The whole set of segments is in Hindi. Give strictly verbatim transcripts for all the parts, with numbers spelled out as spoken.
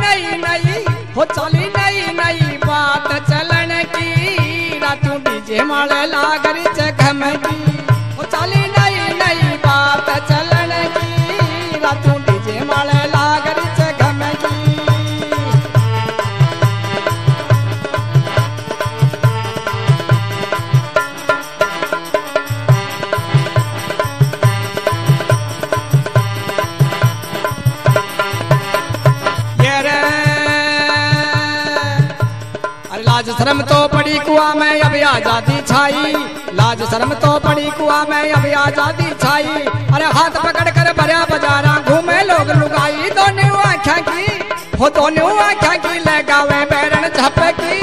नई नई हो चली नई नई बात चलन की रातू डीजे माल लागरी जगम की हो चली नई नई बात चलन की रातू डीजे माल लागरी जगम की। लाज शर्म तो पड़ी कुआ में अब आजादी छाई, लाज शर्म तो पड़ी कुआ में अब आजादी छाई। अरे हाथ पकड़ कर भरा बजारा घूमे लोग लुगाई दोनों आँखा की हो दोनों आँखा की लगावे बैरन झपकी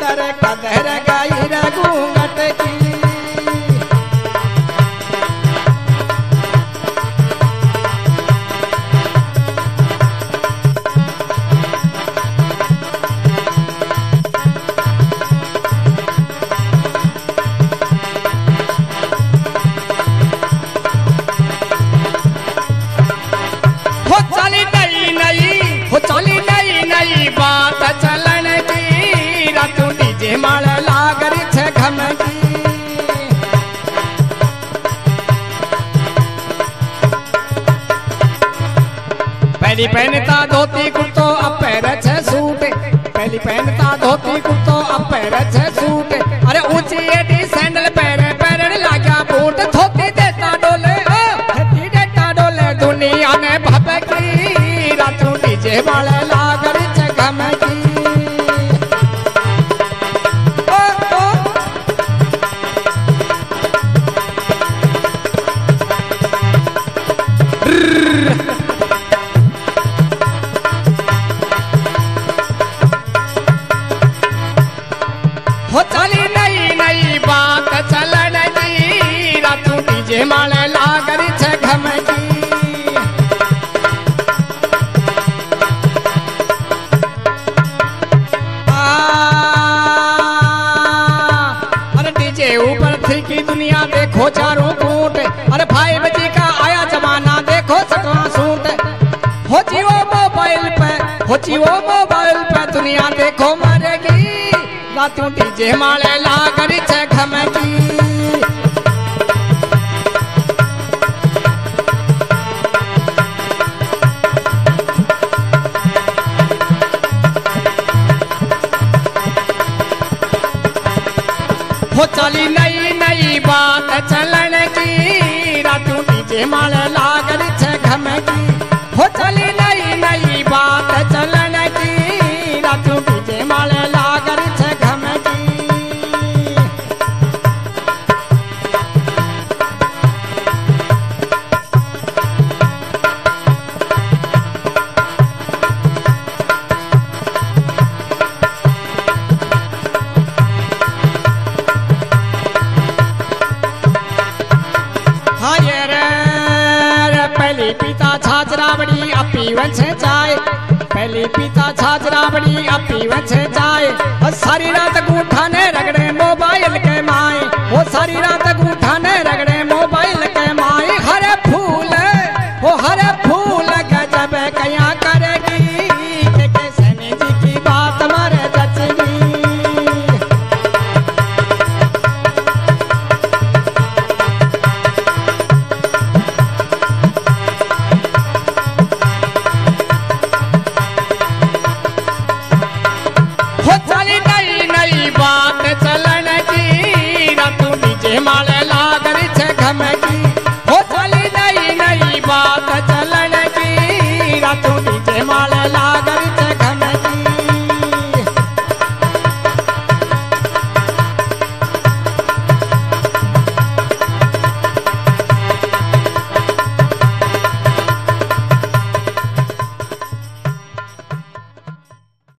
दर का दर गाई रघूंगट की। पहली पहनता धोती कुर्तो अब पैर छ सूट, पहली पहनता धोती कुर्तो अब पैर छ सूट। अरे ऊंची एटी सैंडल पैरे पैरन लाग्या बूट धोती देता डोले धोती देता डोले दुनिया ने भपकी रातू डीजे वाले लागर जगम की। हो चली नई नई बात चलन की रातू डीजे माल लागर जगम की। अरे डीजे ऊपर थी की दुनिया देखो चारों कूट, अरे फाइव जी का आया जमाना देखो सकवा सूट। हो जियो मोबाइल पे हो जियो मोबाइल पे दुनिया देखो मरेगी रातू डीजे माले लागर जगम की। हो चली नई नई बात चलन की रातू डीजे माले लागर जगम की। हो चली नई नई बात चलन की रातू डीजे माले लागर छाजरावड़ी अपी वंशे जाए, पहली पिता छाजरावड़ी अपी वंशे जाए। और सारी रात गूठाने रगड़े मोबाइल के माए, वो सारी रात गूठाने रगड़े मोबाइल के माए। हरे फूल वो हरे फूल गजब कया करेगी के सैनी जी की बात मारे जचगी। I'm